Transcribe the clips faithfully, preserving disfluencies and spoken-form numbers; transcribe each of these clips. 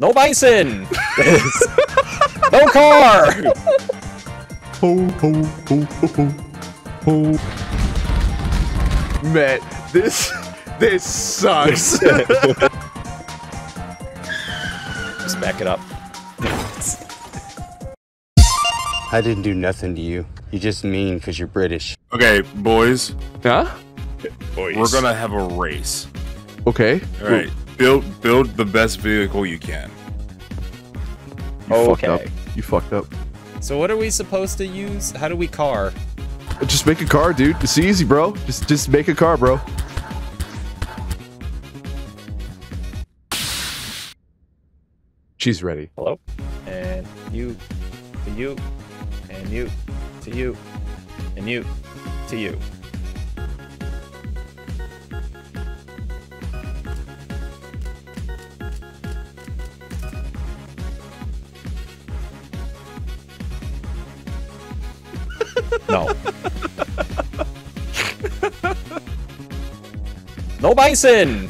No bison! No car! Ho, ho, ho, ho, ho, ho. Matt, this... this sucks! Just back it up. I didn't do nothing to you. You're just mean because you're British. Okay, boys. Huh? Boys. We're gonna have a race. Okay. Alright. Build build the best vehicle you can. You okay. Fucked up. You fucked up. So what are we supposed to use? How do we car? Just make a car, dude. It's easy, bro. Just just make a car, bro. She's ready. Hello? And you to you. And you to you. And you to you. No. No bison!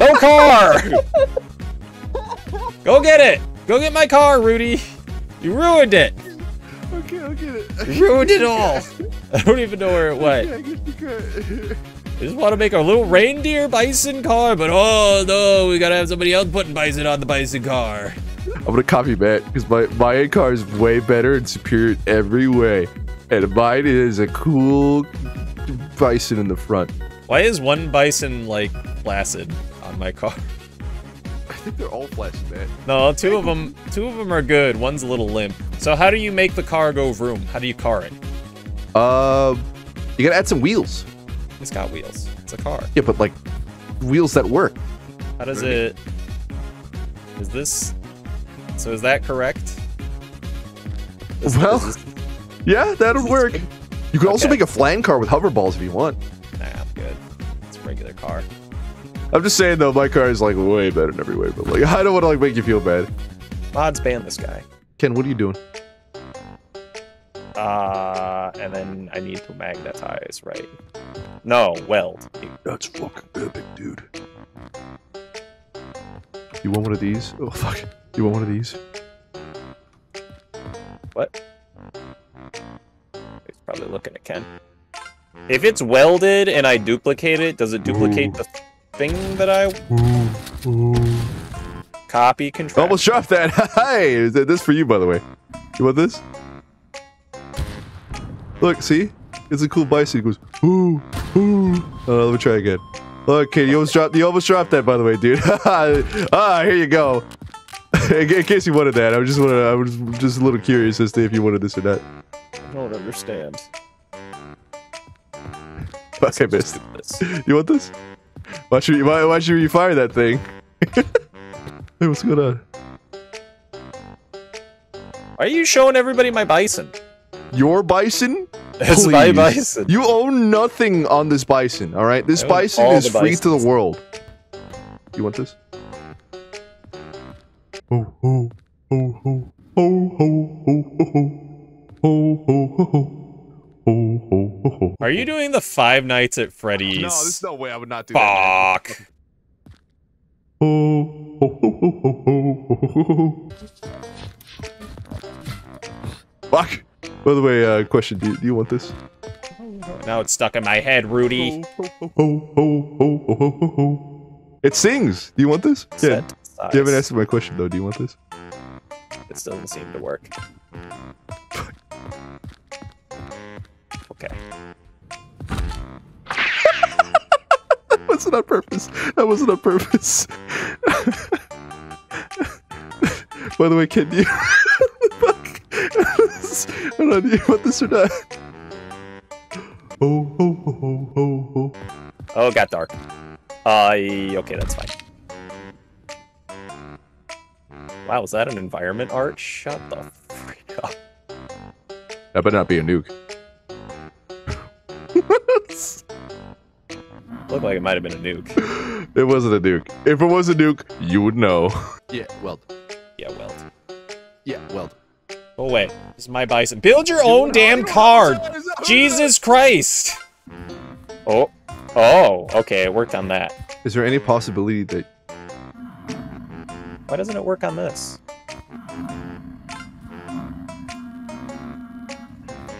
No car! Go get it! Go get my car, Rudy! You ruined it! Okay, I'll get it. You ruined it all! I don't even know where it went. Okay, I, get the car. I just want to make our little reindeer bison car, but oh no, we gotta have somebody else putting bison on the bison car. I'm gonna copy Matt, because my, my car is way better and superior in every way. And mine is a cool bison in the front. Why is one bison, like, flaccid on my car? I think they're all flaccid, man. No, two of them, two of them are good. One's a little limp. So how do you make the car go vroom? How do you car it? Uh, you gotta add some wheels. It's got wheels. It's a car. Yeah, but, like, wheels that work. How does it... Is this... So is that correct? Is, well, is this, yeah, that'll work. Good? You could okay. also make a flying car with hoverballs if you want. Nah, I'm good. It's a regular car. I'm just saying though, my car is like way better in every way, but like I don't want to like make you feel bad. Mods ban this guy. Ken, what are you doing? Uh, and then I need to magnetize, right? No, weld. That's fucking epic, dude. You want one of these? Oh fuck. You want one of these? What? He's probably looking at Ken. If it's welded and I duplicate it, does it duplicate Ooh. the thing that I... Ooh. Ooh. Copy, control. Almost dropped that. Hey, this for you, by the way. You want this? Look, see? It's a cool bison. It goes, ooh, ooh. Uh, let me try again. Look, Ken, you almost dropped, you almost dropped that, by the way, dude. Ah, here you go. In case you wanted that, I was just wanted, I was just a little curious as to if you wanted this or not. I don't understand. Fuck, I missed it. You want this? Why should you, why, why should you fire that thing? Hey, what's going on? Are you showing everybody my bison? Your bison? That's my bison. You owe nothing on this bison, alright? This bison is free to the world. You want this? Ho ho ho ho ho ho ho ho ho ho. Are you doing the Five Nights at Freddy's? No, there's no way I would not do that. Fuck. Ho ho ho ho ho ho. Fuck. By the way, uh, question: Do you want this? Now it's stuck in my head, Rudy. Ho ho ho ho ho ho. It sings. Do you want this? Yeah. Size. You haven't answered my question though, do you want this? It still doesn't seem to work. Okay. That wasn't on purpose. That wasn't on purpose. By the way, can you... Fuck. Hold on, do you want this or not? Oh, oh, oh, oh, oh. Oh, it got dark. Uh, okay, that's fine. Wow, is that an environment art? Shut the freak up. That better not be a nuke. Looked like it might have been a nuke. It wasn't a nuke. If it was a nuke, you would know. Yeah, weld. Yeah, weld. Yeah, weld. Oh wait, this is my bison. Build your own damn card! Jesus Christ! Oh. Oh, okay, it worked on that. Is there any possibility that... Why doesn't it work on this?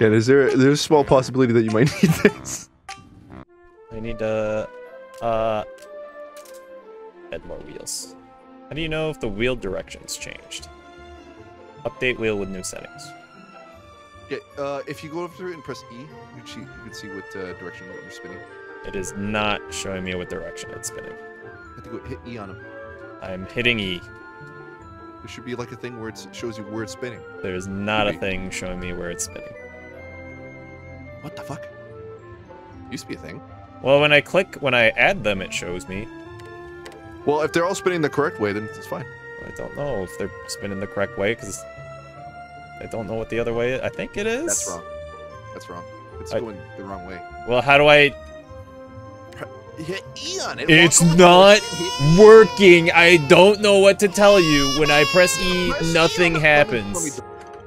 Yeah, there's, there, there's a small possibility that you might need this. I need to, uh, add more wheels. How do you know if the wheel direction's changed? Update wheel with new settings. Yeah, uh, if you go over to it and press E, you can see, you can see what uh, direction you're spinning. It is not showing me what direction it's spinning. I have to go hit E on him. I'm hitting E. There should be like a thing where it shows you where it's spinning. There is not Maybe. a thing showing me where it's spinning. What the fuck? Used to be a thing. Well, when I click, when I add them, it shows me. Well, if they're all spinning the correct way, then it's fine. I don't know if they're spinning the correct way, because I don't know what the other way is. I think it is. That's wrong. That's wrong. It's I... going the wrong way. Well, how do I... Hit E on it. It's not working. I don't know what to tell you. When I press E, nothing happens.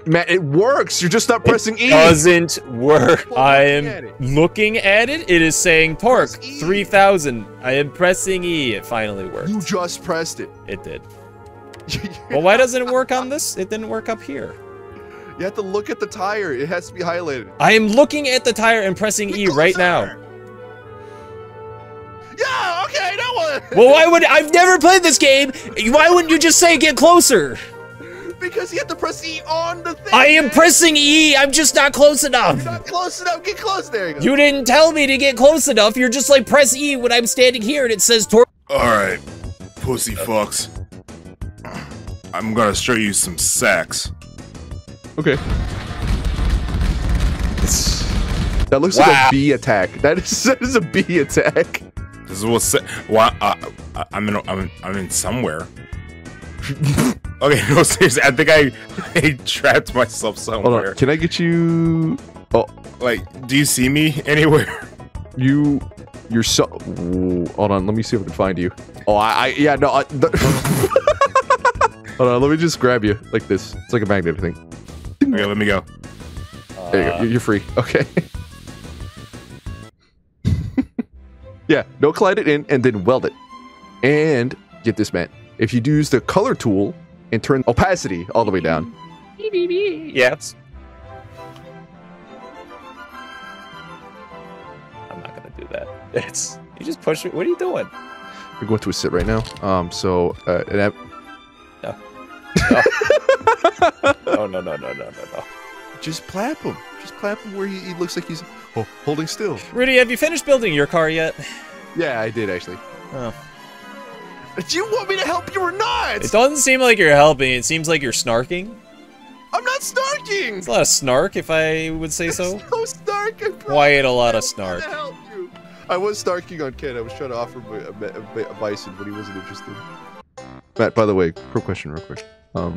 Matt, it works. You're just not pressing E. It doesn't work. I am looking at it. It is saying torque three thousand. I am pressing E. It finally worked. You just pressed it. It did. Well, why doesn't it work on this? It didn't work up here. You have to look at the tire. It has to be highlighted. I am looking at the tire and pressing E right now. Yeah, okay, no one. Well, why would I've never played this game? Why wouldn't you just say get closer? Because you have to press E on the thing. I am pressing E. I'm just not close enough. You're not close enough. Get close. There you go. You didn't tell me to get close enough. You're just like press E when I'm standing here and it says tor. All right, pussy fucks. I'm gonna show you some sacks. Okay. It's, that looks wow. like a bee attack. That is that is a bee attack. This is what's well, uh, I'm in. I'm, I'm in somewhere. Okay, no seriously. I think I, I trapped myself somewhere. Hold on. Can I get you? Oh, like, do you see me anywhere? You, you're so. Ooh, hold on. Let me see if I can find you. Oh, I. I yeah. No. I, hold on. Let me just grab you like this. It's like a magnet thing. Okay, let me go. Uh, there you go. You're free. Okay. Yeah, no collide it in and then weld it. And get this, man. If you do use the color tool and turn opacity all the way down. Yes. I'm not gonna do that. It's you just push it. What are you doing? You're going to a sit right now. Um. So. Uh, and I... No. No. No. No. No. No. No. No. Just clap him. Just clap him where he, he looks like he's oh, holding still. Rudy, have you finished building your car yet? Yeah, I did, actually. Oh. Do you want me to help you or not? It doesn't seem like you're helping. It seems like you're snarking. I'm not snarking! It's a lot of snark, if I would say There's so. no snark. Quiet a lot of snark. I, help you. I was snarking on Ken. I was trying to offer him advice, but he wasn't interested. Matt, by the way, quick question real quick. Um...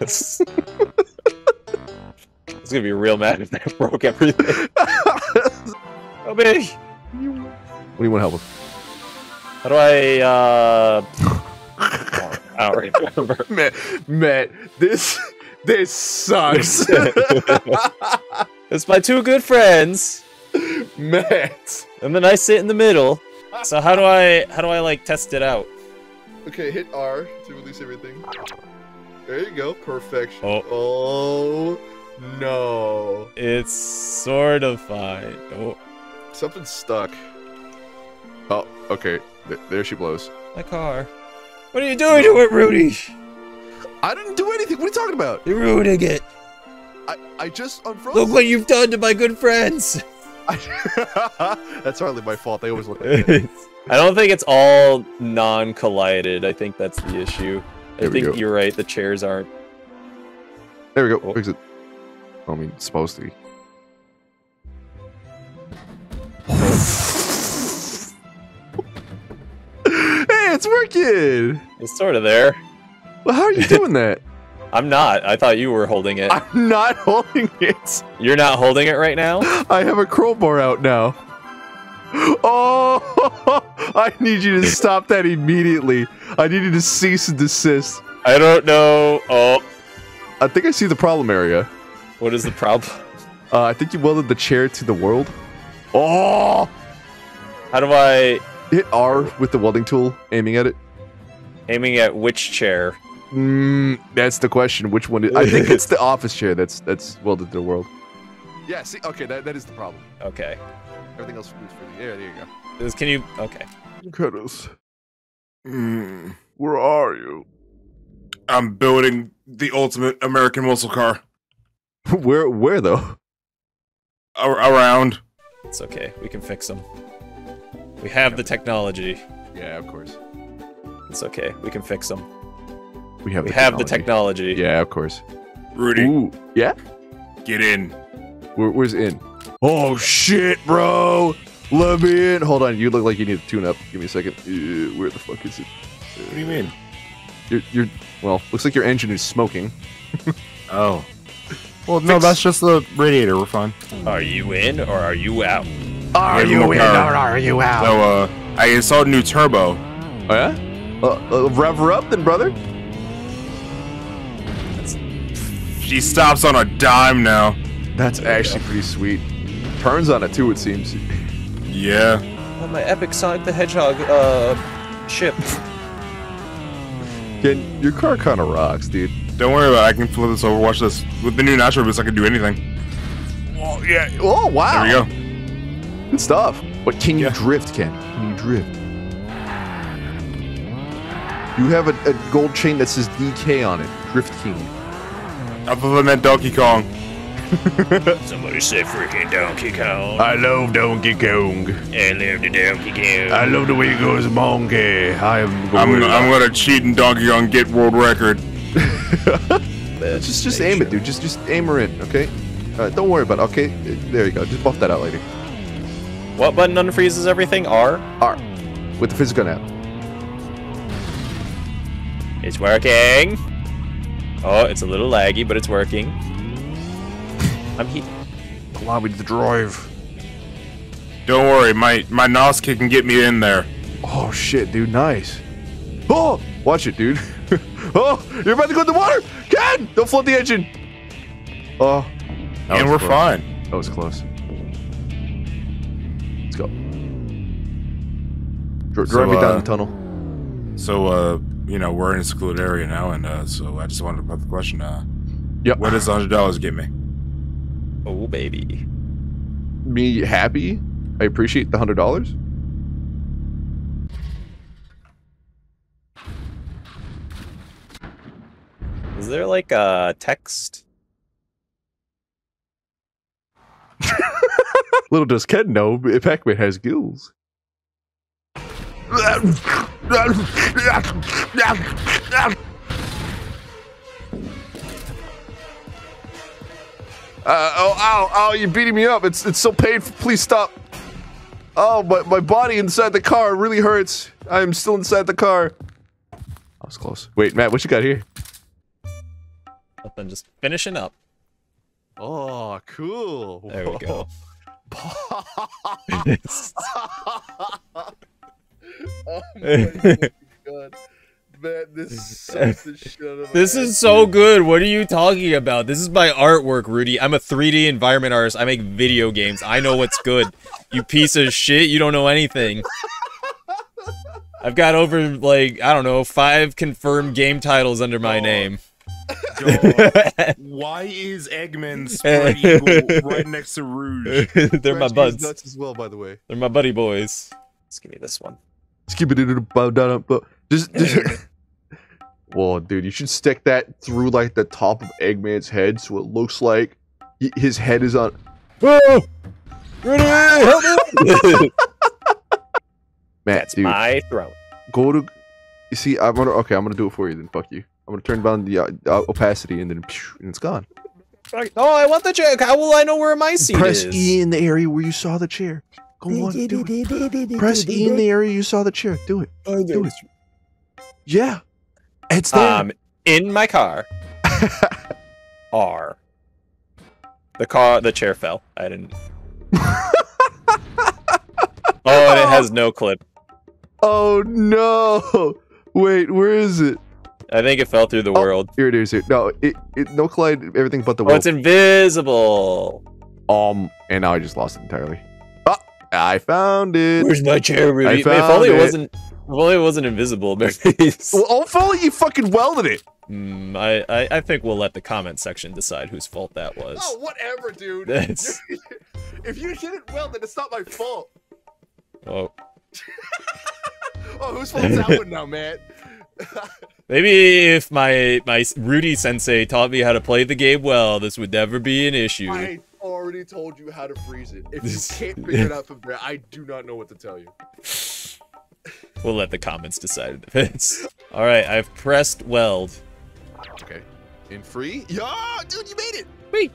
It's gonna be real mad if I broke everything. Oh, baby. What do you want to help with? How do I, uh... I don't remember. Matt, Matt, this... This sucks. It's my two good friends. Matt. And then I sit in the middle. So how do I, how do I, like, test it out? Okay, hit R to release everything. There you go. Perfection. Oh. oh. No. It's sort of fine. Oh. Something's stuck. Oh, okay. Th there she blows. My car. What are you doing to it, Rudy? I didn't do anything. What are you talking about? You're ruining it. I, I just unfroze. Look what you've done to my good friends. I, that's hardly my fault. They always look like it. I don't think it's all non-collided. I think that's the issue. I think go. you're right. The chairs aren't. There we go. Oh. Fix it. I mean, it's supposed to be. Hey, it's working! It's sort of there. Well, how are you doing that? I'm not. I thought you were holding it. I'm not holding it. You're not holding it right now? I have a crowbar out now. Oh! I need you to stop that immediately. I need you to cease and desist. I don't know. Oh. I think I see the problem area. What is the problem? Uh, I think you welded the chair to the world. Oh! How do I... Hit R with the welding tool, aiming at it. Aiming at which chair? Mm, that's the question. Which one? Is, I think it's the office chair. That's that's welded to the world. Yeah. See. Okay. That that is the problem. Okay. Everything else moves for the. Yeah. There you go. Is, can you? Okay. Curtis. Mm, where are you? I'm building the ultimate American muscle car. Where? Where though? A around. It's okay. We can fix them. We have the technology. Yeah, of course. It's okay. We can fix them. We have. We the have technology. the technology. Yeah, of course. Rudy. Ooh, yeah. Get in. Where, where's in? Oh shit, bro. Let me in. Hold on. You look like you need to tune up. Give me a second. Uh, where the fuck is it? Uh, what do you mean? You're. You're. Well, looks like your engine is smoking. Oh. Well, no, that's just the radiator. We're fine. Are you in or are you out? Are you in or are you out? So, uh, I installed a new turbo. Oh, yeah? Uh, uh, rev her up then, brother. That's... She stops on a dime now. That's actually pretty sweet. Turns on it, too, it seems. Yeah. Oh, my epic Sonic the Hedgehog, uh, ship. Again, your car kind of rocks, dude. Don't worry about it. I can flip this over. Watch this. With the new natural boost, I can do anything. Oh, yeah. Oh, wow. There we go. Good stuff. But can yeah. you drift, Ken? Can you drift? You have a, a gold chain that says D K on it. Drift King. I thought that meant Donkey Kong. Somebody say freaking Donkey Kong. I love Donkey Kong. I love the Donkey Kong. I love the way it goes, monkey. I am going I'm, to I'm gonna cheat and Donkey Kong get world record. just just aim it, dude. Just just aim her in, okay? Uh, don't worry about it, okay? There you go. Just buff that out later. What button unfreezes everything? R? R. With the physical now. It's working. Oh, it's a little laggy, but it's working. I'm here. Allow me to drive. Don't worry, my my N O S kick can get me in there. Oh shit, dude, nice. Oh, watch it, dude. Oh, you're about to go in the water! Ken! Don't flood the engine! Oh. And we're close. fine. That was close. Let's go. Dr so, drive me uh, down the tunnel. So, uh, you know, we're in a secluded area now, and uh, so I just wanted to put the question, uh, yep. what does one hundred dollars get me? Oh, baby. Me happy? I appreciate the one hundred dollars? Is there like a text? Little does Ken know, Pac-Man has gills. Uh, oh, ow, ow, you're beating me up. It's it's so painful. Please stop. Oh, my, my body inside the car really hurts. I'm still inside the car. I was close. Wait, Matt, what you got here? Nothing, just finishing up. Oh, cool. There Whoa. we go. Oh my god. Man, this sucks the shit out of This is so good. What are you talking about? This is my artwork, Rudy. I'm a three D environment artist. I make video games. I know what's good. You piece of shit. You don't know anything. I've got over, like, I don't know, five confirmed game titles under my oh. name. God. Why is Eggman's Spread Eagle right next to Rouge? They're French my buds. Nuts as well, by the way. They're my buddy boys. Let's give me this one. Skip it. Just, just Whoa, dude, you should stick that through like the top of Eggman's head so it looks like his head is on. Whoa! Rudy, help me! Matt, That's dude, my throat. Go to. You see, I'm gonna. Okay, I'm gonna do it for you. Then fuck you. I'm gonna turn down the uh, opacity and then phew, and it's gone. Oh, I want the chair. How will I know where my seat Press is? Press E in the area where you saw the chair. Go on, do it. Press E in the area you saw the chair. Do it. Do it. Yeah, it's there. Um, in my car. R. The car. The chair fell. I didn't. Oh, and it has no clip. Oh no! Wait, where is it? I think it fell through the oh, world. Here it is. Here. No, it, it no collide everything but the world. Oh, it's invisible. Um, and now I just lost it entirely. Ah, I found it. Where's my chair, Rudy? I found if only it. it wasn't Well, it wasn't invisible, but oh, if only you fucking welded it. Mm, I, I, I think we'll let the comment section decide whose fault that was. Oh, whatever, dude. If you didn't weld it, it's not my fault. Oh. Oh, whose fault's that one now, man? Maybe if my my Rudy sensei taught me how to play the game well, this would never be an issue. I already told you how to freeze it. If you can't figure it out from there, I do not know what to tell you. We'll let the comments decide if it's. All right, I've pressed weld. Okay. In free? Yeah, dude, you made it. Wait.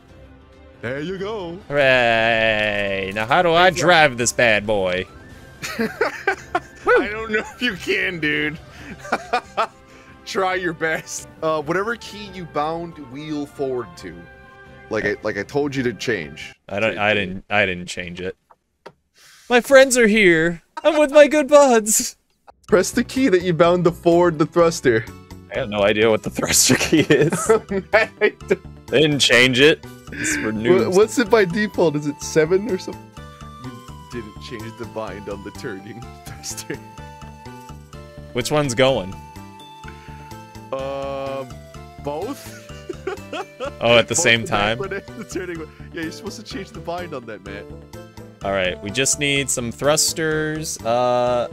There you go. Hooray. Now, how do I drive this bad boy? I don't know if you can, dude. Try your best. Uh, whatever key you bound, wheel forward to. Like I like I told you to change. I don't. I didn't. I didn't change it. My friends are here. I'm with my good buds. Press the key that you bound to forward the thruster. I have no idea what the thruster key is. They didn't change it. It's for noobs. What's it by default? Is it seven or something? You didn't change the bind on the turning thruster. Which one's going? Uh, both. Oh, at the both same time? The turning one. Yeah, you're supposed to change the bind on that, Matt. Alright, we just need some thrusters. Uh,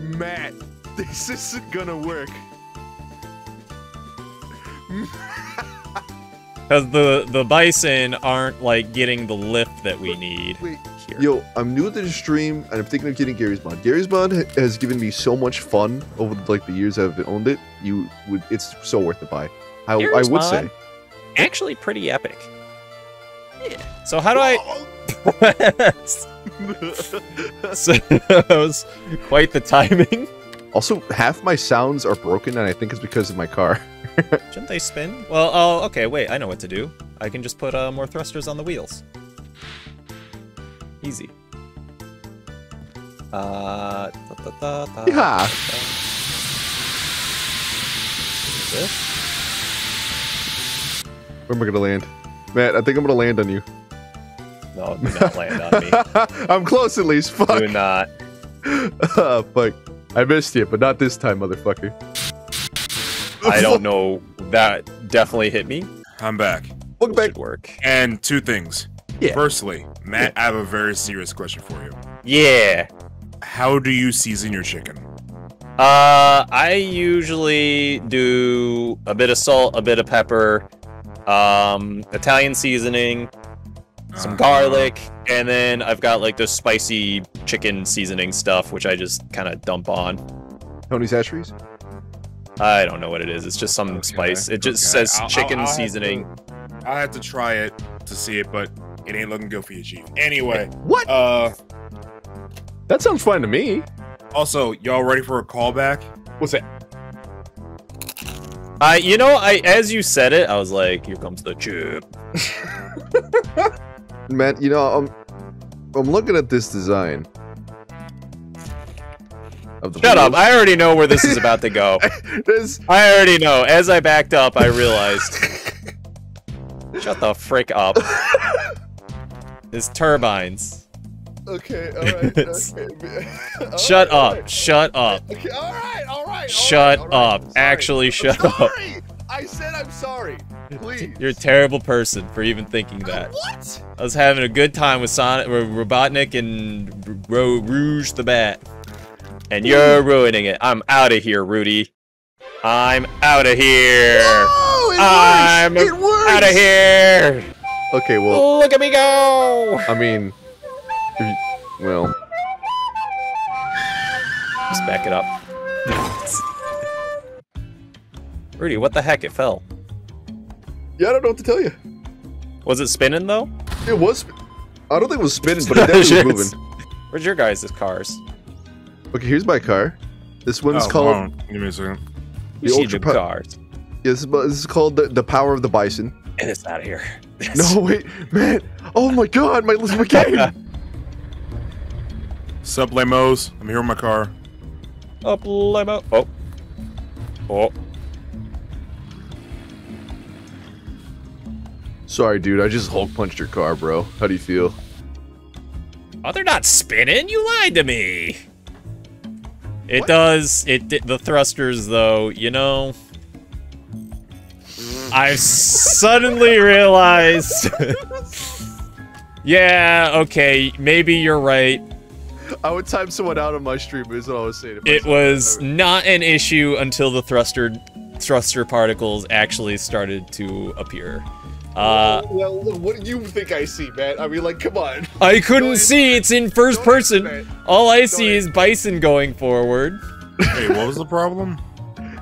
Matt, this isn't gonna work. Because the, the bison aren't, like, getting the lift that we need. Wait. Yo, I'm new to the stream, and I'm thinking of getting Garry's Mod. Garry's Mod has given me so much fun over like the years I've owned it. You would, it's so worth the buy. I, I would mod, say, actually, pretty epic. Yeah. So how do Whoa. I? So that was quite the timing. Also, half my sounds are broken, and I think it's because of my car. Shouldn't they spin? Well, oh, okay. Wait, I know what to do. I can just put uh, more thrusters on the wheels. Easy. Uh, da, da, da, da, yeah. Da, da. This? Where am I gonna land? Matt, I think I'm gonna land on you. No, do not land on me. I'm close at least, fuck. Do not. Uh, fuck. I missed you, but not this time, motherfucker. I don't know. That definitely hit me. I'm back. Welcome back. Should work. And two things. Yeah. Firstly, Matt, yeah. I have a very serious question for you. Yeah. How do you season your chicken? Uh, I usually do a bit of salt, a bit of pepper, um, Italian seasoning, some uh, garlic, and then I've got like this spicy chicken seasoning stuff, which I just kind of dump on. Tony's Hatcheries? I don't know what it is. It's just some okay. spice. It just okay. says I'll, chicken I'll, I'll seasoning. Have to, I'll have to try it to see it, but... It ain't looking good for you, Chief. Anyway. What? Uh, that sounds fine to me. Also, y'all ready for a callback? What's that? I, you know, I as you said it, I was like, here comes the chip. Matt, you know, I'm, I'm looking at this design. Of the Shut wheels. Up. I already know where this is about to go. This... I already know. As I backed up, I realized. Shut the frick up. Is turbines. Okay, alright, okay. all Shut right, up, right. shut up. Okay, alright, alright, Shut all right, up, sorry. actually shut I'm sorry. up. I said I'm sorry, please. You're a terrible person for even thinking that. What? I was having a good time with Sonic, Robotnik and Rouge the Bat. And you're ruining it. I'm out of here, Rudy. I'm out of here. No, it I'm out of here. Okay, well... Look at me go! I mean... You, well... Just back it up. Rudy, what the heck? It fell. Yeah, I don't know what to tell you. Was it spinning, though? It was... I don't think it was spinning, but it definitely was moving. Where's your guys' cars? Okay, here's my car. This one's oh, called... Wow. Give me a second. The you Ultra see cars. Yeah, this is, this is called the, the Power of the Bison. And it's out of here. No, wait, man! Oh my god, my little game! Sup, lamos? I'm here in my car. Up, lamo. Oh. Oh. Sorry, dude, I just Hulk punched your car, bro. How do you feel? Oh, they're not spinning! You lied to me! It what? does. It the thrusters, though. You know, I suddenly realized. Yeah. Okay. Maybe you're right. I would time someone out on my stream. Is what I was saying. It was not an issue until the thruster thruster particles actually started to appear. Uh, well, what do you think I see, man? I mean, like, come on. I couldn't see. It's in first person. All I see is Bison going forward. Hey, what was the problem?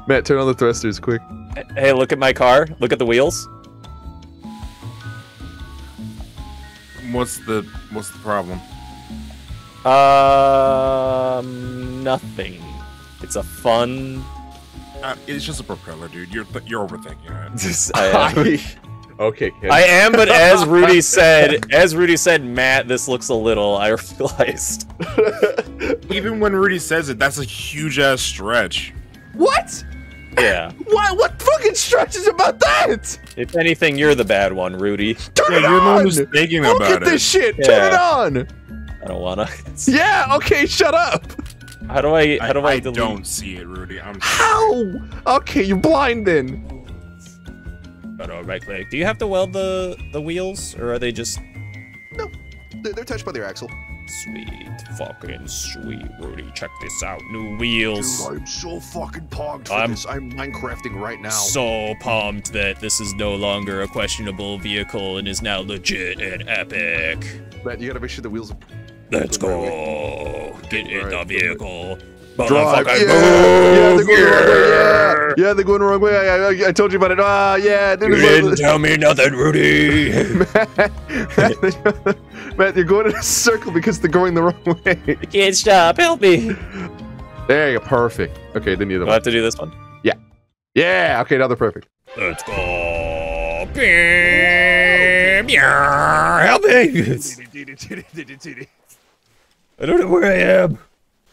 Matt, turn on the thrusters quick. Hey, look at my car. Look at the wheels. What's the what's the problem? Um, nothing. It's a fun. Uh, it's just a propeller, dude. You're th you're overthinking it. Just, I am. Okay. Kid. I am, but as Rudy said, as Rudy said, Matt, this looks a little. I realized. Even when Rudy says it, that's a huge ass stretch. What? Yeah. What? What fucking stretch is about that? If anything, you're the bad one, Rudy. Turn yeah, it you're on. You're the one who's thinking about it. Look at this shit. Yeah. Turn it on. I don't wanna. Yeah. Okay. Shut up. How do I? How do I? I, I delete? don't see it, Rudy. I'm. How? Okay, you're blind then. Right click. Do you have to weld the the wheels, or are they just? No, they're, they're touched by their axle. Sweet, fucking sweet, Rudy. Check this out, new wheels. Dude, I'm so fucking pumped for I'm this. I'm Minecrafting right now. So pumped that this is no longer a questionable vehicle and is now legit and epic. Matt, you gotta make sure the wheels. Let's go. Get in the vehicle. Drive. Yeah. Yeah, they're going yeah. the wrong way. Yeah. yeah, they're going the wrong way. I, I, I told you about it. Ah, uh, yeah. You didn't tell me nothing, Rudy. Matt, Matt, Matt, you're going in a circle because they're going the wrong way. I can't stop. Help me. There you go. Perfect. Okay, then you we'll have to do this one. Yeah. Yeah. Okay, now they're perfect. Let's go. Help me. I don't know where I am.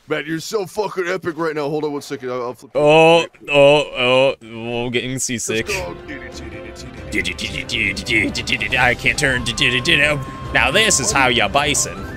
Matt, you're so fucking epic right now. Hold on one second. I'll, I'll flip. Oh, oh, oh, oh, getting seasick. I can't turn. Now this is how you bison.